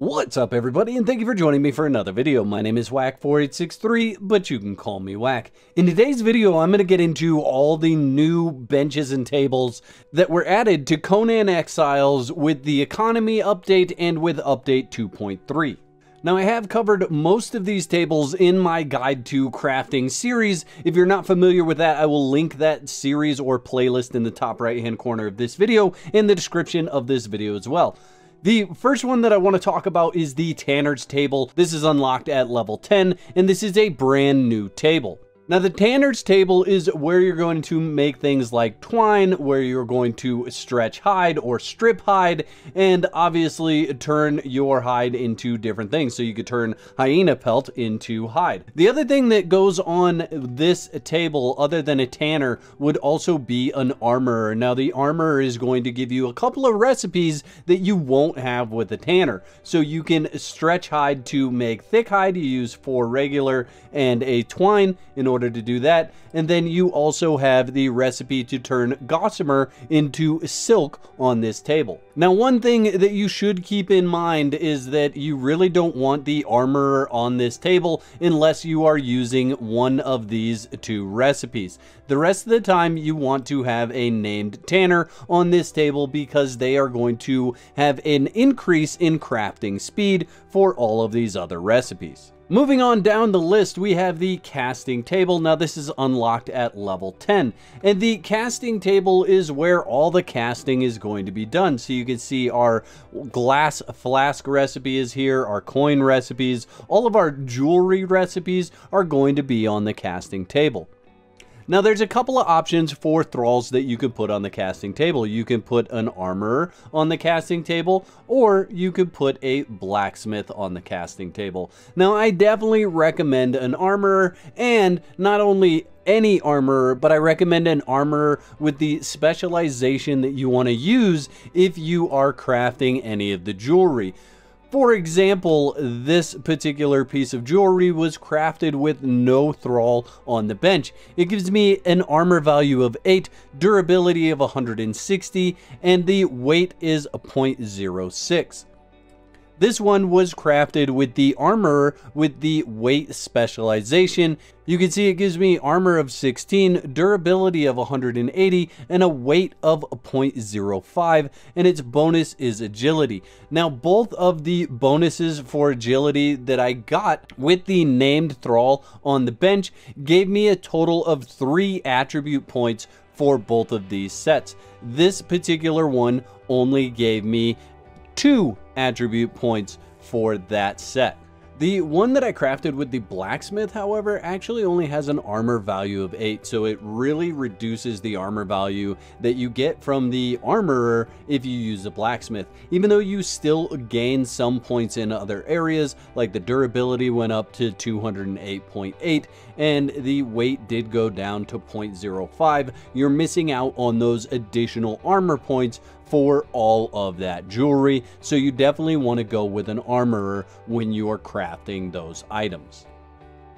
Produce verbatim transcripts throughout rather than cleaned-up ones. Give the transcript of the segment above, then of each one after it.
What's up, everybody, and thank you for joining me for another video. My name is Whack four eight six three, but you can call me Whack. In today's video, I'm going to get into all the new benches and tables that were added to Conan Exiles with the Economy Update and with Update two point three. Now, I have covered most of these tables in my Guide to Crafting series. If you're not familiar with that, I will link that series or playlist in the top right-hand corner of this video and the description of this video as well. The first one that I want to talk about is the Tanner's table. This is unlocked at level ten, and this is a brand new table. Now, the Tanner's table is where you're going to make things like twine, where you're going to stretch hide or strip hide, and obviously turn your hide into different things. So you could turn hyena pelt into hide. The other thing that goes on this table, other than a tanner, would also be an armorer. Now, the armorer is going to give you a couple of recipes that you won't have with a tanner. So you can stretch hide to make thick hide. You use four regular and a twine in order to do that, and then you also have the recipe to turn gossamer into silk on this table. Now, one thing that you should keep in mind is that you really don't want the armorer on this table unless you are using one of these two recipes. The rest of the time you want to have a named tanner on this table because they are going to have an increase in crafting speed for all of these other recipes. Moving on down the list, we have the casting table. Now, this is unlocked at level ten, and the casting table is where all the casting is going to be done. So you can see our glass flask recipe is here, our coin recipes, all of our jewelry recipes are going to be on the casting table. Now, there's a couple of options for thralls that you can put on the casting table. You can put an armorer on the casting table, or you could put a blacksmith on the casting table. Now, I definitely recommend an armorer, and not only any armorer, but I recommend an armorer with the specialization that you want to use if you are crafting any of the jewelry. For example, this particular piece of jewelry was crafted with no thrall on the bench. It gives me an armor value of eight, durability of one hundred sixty, and the weight is zero point zero six. This one was crafted with the armorer with the weight specialization. You can see it gives me armor of sixteen, durability of one hundred eighty, and a weight of zero point zero five, and its bonus is agility. Now, both of the bonuses for agility that I got with the named thrall on the bench gave me a total of three attribute points for both of these sets. This particular one only gave me two attribute points for that set. The one that I crafted with the blacksmith, however, actually only has an armor value of eight, so it really reduces the armor value that you get from the armorer if you use a blacksmith, even though you still gain some points in other areas, like the durability went up to two hundred eight point eight, and the weight did go down to zero point zero five. You're missing out on those additional armor points for all of that jewelry, so you definitely want to go with an armorer when you are crafting those items.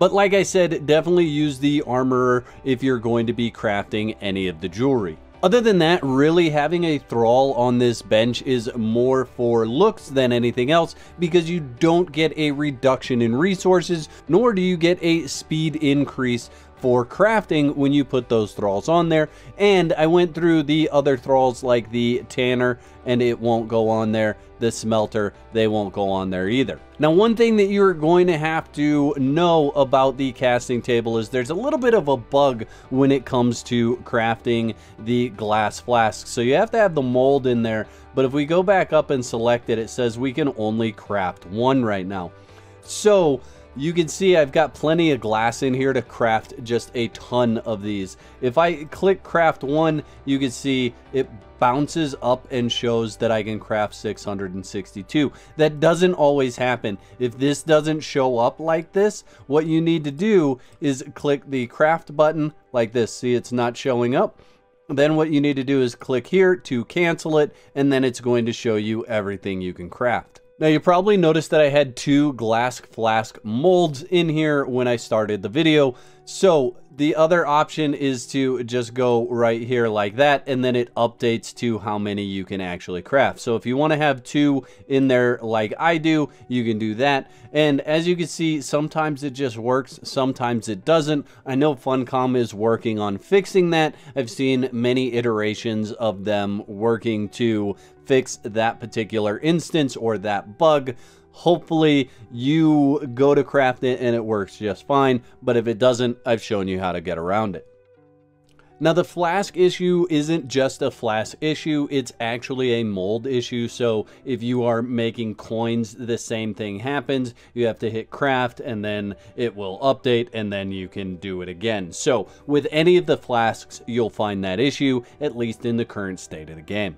But like I said, definitely use the armorer if you're going to be crafting any of the jewelry. Other than that, really having a thrall on this bench is more for looks than anything else, because you don't get a reduction in resources, nor do you get a speed increase for crafting when you put those thralls on there. And I went through the other thralls, like the tanner, and it won't go on there. The smelter, they won't go on there either. Now, one thing that you're going to have to know about the casting table is there's a little bit of a bug when it comes to crafting the glass flask. So you have to have the mold in there, but if we go back up and select it, it says we can only craft one right now. So you can see I've got plenty of glass in here to craft just a ton of these. If I click craft one, you can see it bounces up and shows that I can craft six hundred sixty-two. That doesn't always happen. If this doesn't show up like this, what you need to do is click the craft button like this. See, it's not showing up. Then what you need to do is click here to cancel it, and then it's going to show you everything you can craft. Now, you probably noticed that I had two glass flask molds in here when I started the video. So the other option is to just go right here like that, and then it updates to how many you can actually craft. So if you want to have two in there like I do, you can do that. And as you can see, sometimes it just works, sometimes it doesn't. I know Funcom is working on fixing that. I've seen many iterations of them working to fix that particular instance or that bug. Hopefully you go to craft it and it works just fine, but if it doesn't, I've shown you how to get around it. Now, the flask issue isn't just a flask issue, it's actually a mold issue. So if you are making coins, the same thing happens. You have to hit craft and then it will update and then you can do it again. So with any of the flasks, you'll find that issue, at least in the current state of the game.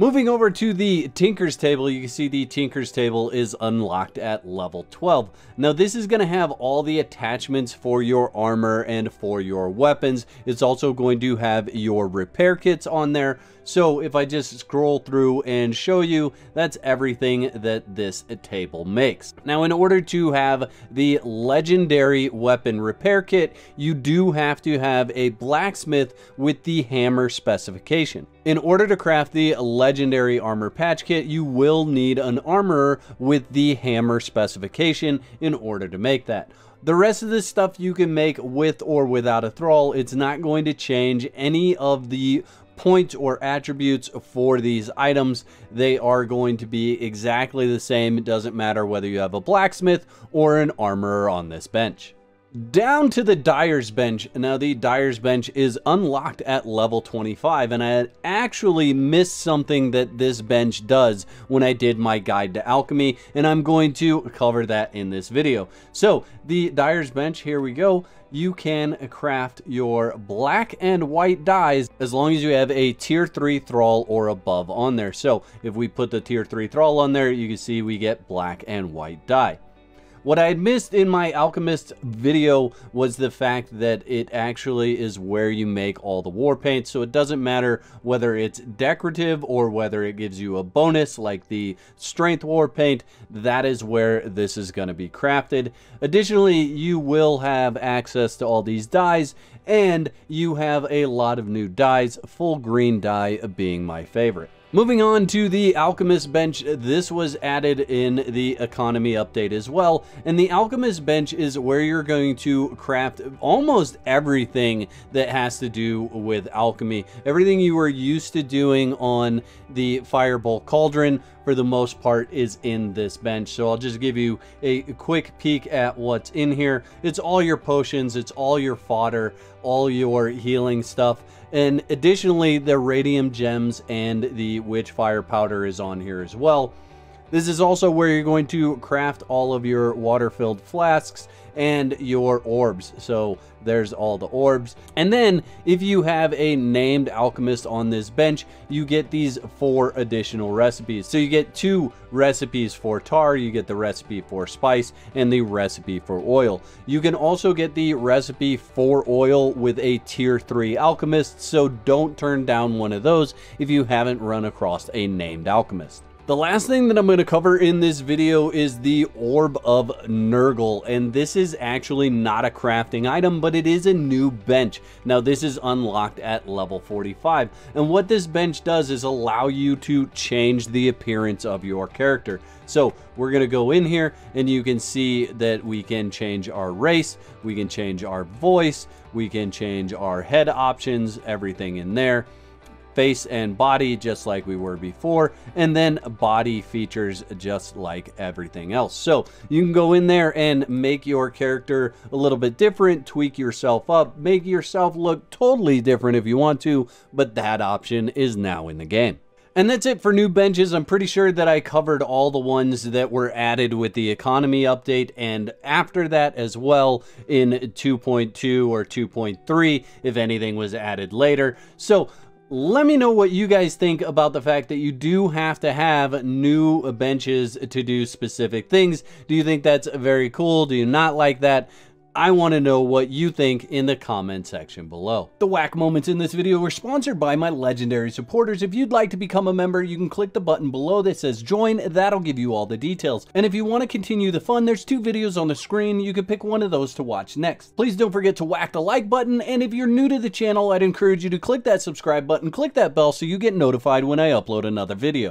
Moving over to the Tinker's Table, you can see the Tinker's Table is unlocked at level twelve. Now, this is going to have all the attachments for your armor and for your weapons. It's also going to have your repair kits on there. So if I just scroll through and show you, that's everything that this table makes. Now, in order to have the legendary weapon repair kit, you do have to have a blacksmith with the hammer specification. In order to craft the legendary armor patch kit, you will need an armorer with the hammer specification in order to make that. The rest of this stuff you can make with or without a thrall. It's not going to change any of the points or attributes for these items. They are going to be exactly the same. It doesn't matter whether you have a blacksmith or an armorer on this bench. Down to the Dyer's Bench. Now, the Dyer's Bench is unlocked at level twenty-five, and I had actually missed something that this bench does when I did my guide to alchemy, and I'm going to cover that in this video. So the Dyer's Bench, here we go. You can craft your black and white dyes as long as you have a tier three thrall or above on there. So if we put the tier three thrall on there, you can see we get black and white dye. What I had missed in my alchemist video was the fact that it actually is where you make all the war paints. So it doesn't matter whether it's decorative or whether it gives you a bonus like the strength war paint, that is where this is going to be crafted. Additionally, you will have access to all these dyes, and you have a lot of new dyes, full green dye being my favorite. Moving on to the Alchemist Bench, this was added in the Economy Update as well, and the Alchemist Bench is where you're going to craft almost everything that has to do with alchemy. Everything you were used to doing on the Firebolt Cauldron, for the most part, is in this bench. So I'll just give you a quick peek at what's in here. It's all your potions, it's all your fodder, all your healing stuff, and additionally the radium gems and the witchfire powder is on here as well. This is also where you're going to craft all of your water-filled flasks and your orbs. So there's all the orbs. And then if you have a named alchemist on this bench, you get these four additional recipes. So you get two recipes for tar, you get the recipe for spice, and the recipe for oil. You can also get the recipe for oil with a tier three alchemist, so don't turn down one of those if you haven't run across a named alchemist. The last thing that I'm going to cover in this video is the Orb of Nergal, and this is actually not a crafting item, but it is a new bench. Now, this is unlocked at level forty-five, and what this bench does is allow you to change the appearance of your character. So we're going to go in here, and you can see that we can change our race, we can change our voice, we can change our head options, everything in there. Face and body, just like we were before, and then body features, just like everything else. So you can go in there and make your character a little bit different, tweak yourself up, make yourself look totally different if you want to, but that option is now in the game. And that's it for new benches. I'm pretty sure that I covered all the ones that were added with the Economy Update and after that as well in two point two or two point three, if anything was added later. So let me know what you guys think about the fact that you do have to have new benches to do specific things. Do you think that's very cool? Do you not like that? I want to know what you think in the comment section below. The whack moments in this video were sponsored by my legendary supporters. If you'd like to become a member, you can click the button below that says join. That'll give you all the details. And if you want to continue the fun, there's two videos on the screen. You can pick one of those to watch next. Please don't forget to whack the like button. And if you're new to the channel, I'd encourage you to click that subscribe button, click that bell so you get notified when I upload another video.